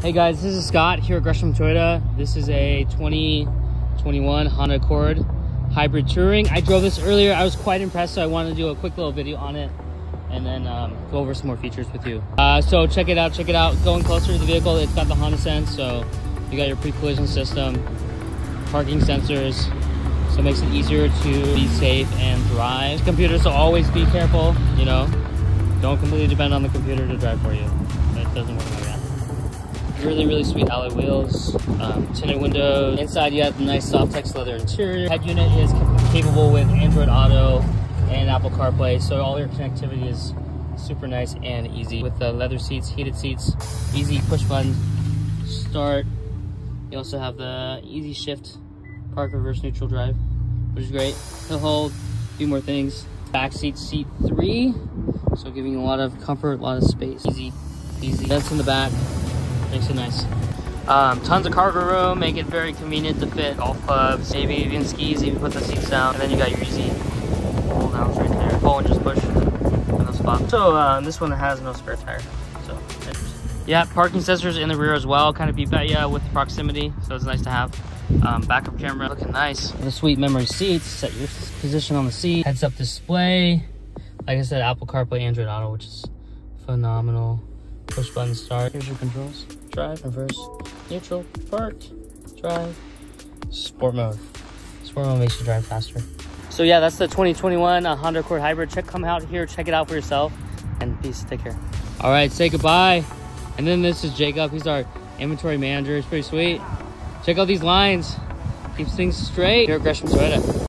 Hey guys, this is Scott here at Gresham Toyota. This is a 2021 Honda Accord Hybrid Touring. I drove this earlier. I was quite impressed, so I wanted to do a quick little video on it and then go over some more features with you. So check it out. Going closer to the vehicle, it's got the Honda Sense, so you got your pre-collision system, parking sensors, so it makes it easier to be safe and drive. Computer, so always be careful, you know. Don't completely depend on the computer to drive for you. It doesn't work like that. Really sweet alloy wheels, tinted windows. Inside you have the nice soft text leather interior. Head unit is capable with Android Auto and Apple CarPlay, so all your connectivity is super nice and easy. With the leather seats, heated seats, easy push button start. You also have the easy shift, park, reverse, neutral, drive, which is great. It'll hold a few more things. Back seat, seat 3, so giving you a lot of comfort, a lot of space. Easy. Vents in the back, makes it nice. Tons of cargo room, make it very convenient to fit golf clubs, maybe even skis, even put the seats down. And then you got your easy pull downs right there. Pull and just push in those spots. So this one has no spare tire. So yeah, parking sensors in the rear as well, kind of beat that with proximity, so it's nice to have. Backup camera, looking nice. The sweet memory seats, set your position on the seat. Heads up display. Like I said, Apple CarPlay, Android Auto, which is phenomenal. Push button start. Here's your controls. Drive, reverse, neutral, park, drive, sport mode. Sport mode makes you drive faster. So yeah, that's the 2021 Honda Accord Hybrid. Come out here, check it out for yourself, and peace, take care. All right, say goodbye. And then this is Jacob, he's our inventory manager. It's pretty sweet. Check out these lines, keeps things straight here at Gresham Toyota.